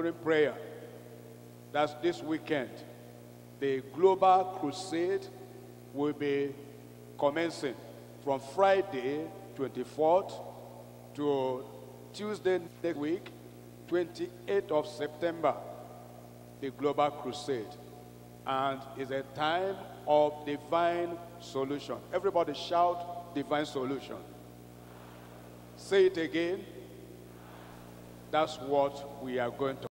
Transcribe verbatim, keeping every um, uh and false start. during prayer. That's this weekend. The global crusade will be commencing from Friday twenty-fourth to Tuesday next week, twenty-eighth of September, the global crusade. And it's a time of divine solution. Everybody shout divine solution. Say it again. That's what we are going to